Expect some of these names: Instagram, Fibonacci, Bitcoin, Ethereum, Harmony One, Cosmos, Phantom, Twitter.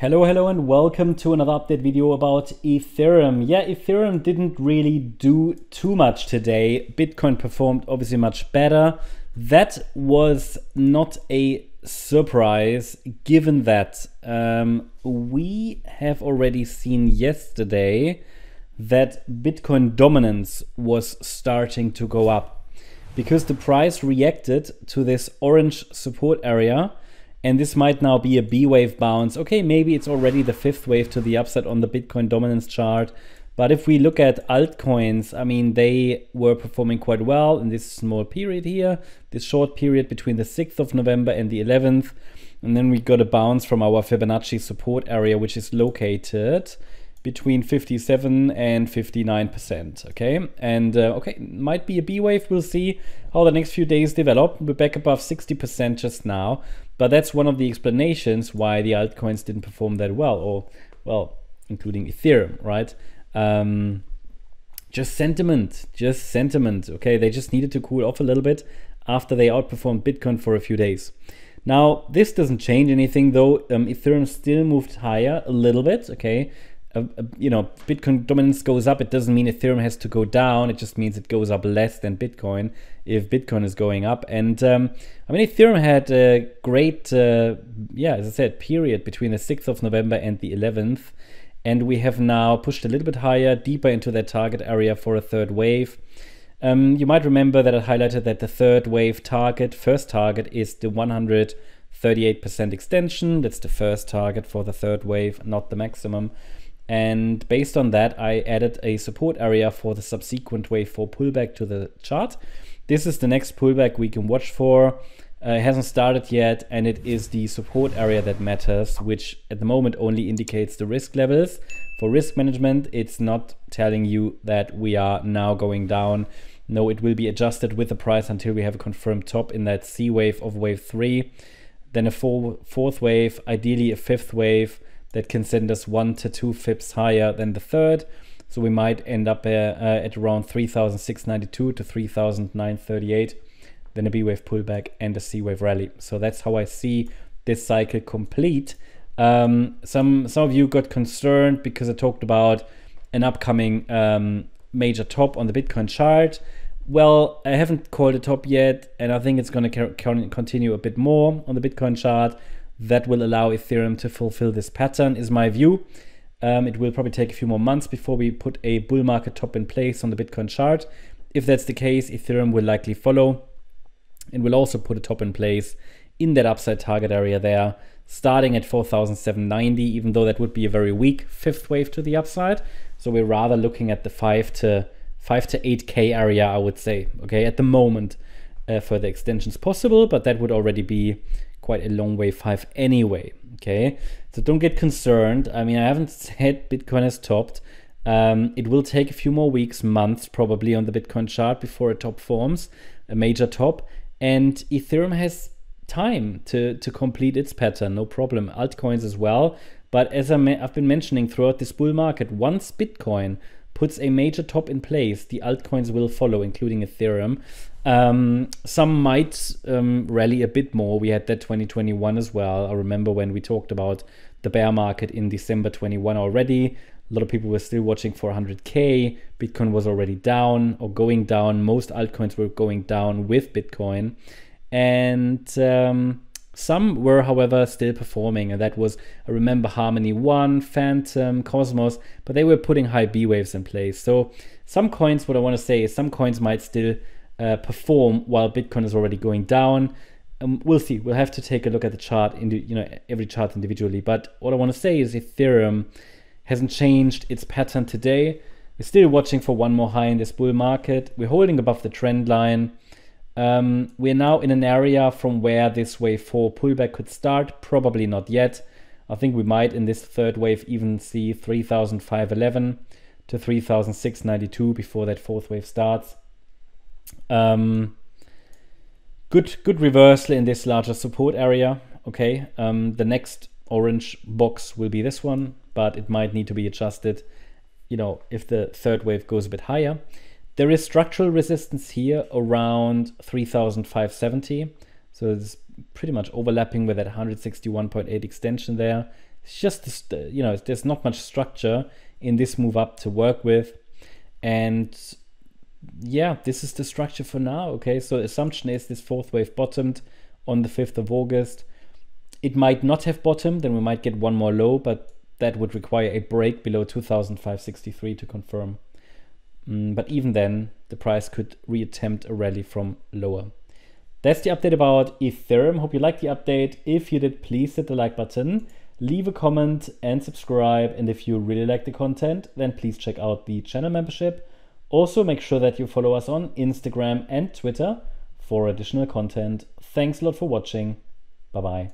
Hello and welcome to another update video about Ethereum. Yeah, Ethereum didn't really do too much today. Bitcoin performed obviously much better. That was not a surprise given that we have already seen yesterday that Bitcoin dominance was starting to go up because the price reacted to this orange support area. And this might now be a B wave bounce. Okay, maybe it's already the fifth wave to the upside on the Bitcoin dominance chart. But if we look at altcoins, I mean, they were performing quite well in this small period here, this short period between the 6th of November and the 11th. And then we got a bounce from our Fibonacci support area, which is located between 57 and 59%. Okay, and okay, might be a B wave. We'll see how the next few days develop. We're back above 60% just now. But that's one of the explanations why the altcoins didn't perform that well, or well, including Ethereum, right? Just sentiment. Okay, they just needed to cool off a little bit after they outperformed Bitcoin for a few days. Now, this doesn't change anything though. Ethereum still moved higher a little bit, okay? You know, Bitcoin dominance goes up. It doesn't mean Ethereum has to go down. It just means it goes up less than Bitcoin if Bitcoin is going up. And I mean, Ethereum had a great, yeah, as I said, period between the 6th of November and the 11th. And we have now pushed a little bit higher, deeper into that target area for a third wave. You might remember that I highlighted that the third wave target, first target, is the 138% extension. That's the first target for the third wave, not the maximum. And based on that, I added a support area for the subsequent wave 4 pullback to the chart. This is the next pullback we can watch for. It hasn't started yet, and it is the support area that matters, which at the moment only indicates the risk levels. For risk management, it's not telling you that we are now going down. No, it will be adjusted with the price until we have a confirmed top in that C wave of wave 3. Then a fourth wave, ideally a fifth wave, that can send us 1 to 2 pips higher than the third. So we might end up at around 3,692 to 3,938, then a B wave pullback and a C wave rally. So that's how I see this cycle complete. Some of you got concerned because I talked about an upcoming major top on the Bitcoin chart. Well, I haven't called a top yet, and I think it's going to continue a bit more on the Bitcoin chart. That will allow Ethereum to fulfill this pattern, is my view. It will probably take a few more months before we put a bull market top in place on the Bitcoin chart. If that's the case, Ethereum will likely follow and will also put a top in place in that upside target area there, starting at 4,790, even though that would be a very weak fifth wave to the upside. So we're rather looking at the 5 to 8K area, I would say, okay, at the moment. Further extensions possible, but that would already be quite a long wave 5 anyway. Okay, so don't get concerned. I mean, I haven't said Bitcoin has topped. It will take a few more weeks, months probably, on the Bitcoin chart before a top forms, a major top, and Ethereum has time to complete its pattern, no problem. Altcoins as well, but as I've been mentioning throughout this bull market, once Bitcoin puts a major top in place, the altcoins will follow, including Ethereum. Some might rally a bit more. We had that 2021 as well. I remember when we talked about the bear market in December 21 already. A lot of people were still watching for 100K. Bitcoin was already down or going down. Most altcoins were going down with Bitcoin. And some were, however, still performing, and that was, I remember, Harmony One, Phantom, Cosmos, but they were putting high B waves in place. So some coins, what I want to say is some coins might still perform while Bitcoin is already going down. We'll see. We'll have to take a look at the chart, you know, every chart individually. But what I want to say is Ethereum hasn't changed its pattern today. We're still watching for one more high in this bull market. We're holding above the trend line. We're now in an area from where this wave 4 pullback could start. Probably not yet. I think we might in this third wave even see 3,511 to 3,692 before that fourth wave starts. Good reversal in this larger support area. Okay, the next orange box will be this one, but it might need to be adjusted, you know, if the third wave goes a bit higher. There is structural resistance here around 3,570. So it's pretty much overlapping with that 161.8 extension there. It's just, you know, there's not much structure in this move up to work with. And yeah, this is the structure for now. Okay, so assumption is this fourth wave bottomed on the 5th of August. It might not have bottomed, then we might get one more low, but that would require a break below 2,563 to confirm. But even then, the price could reattempt a rally from lower. That's the update about Ethereum. Hope you liked the update. If you did, please hit the like button, leave a comment and subscribe. And if you really like the content, then please check out the channel membership. Also, make sure that you follow us on Instagram and Twitter for additional content. Thanks a lot for watching. Bye-bye.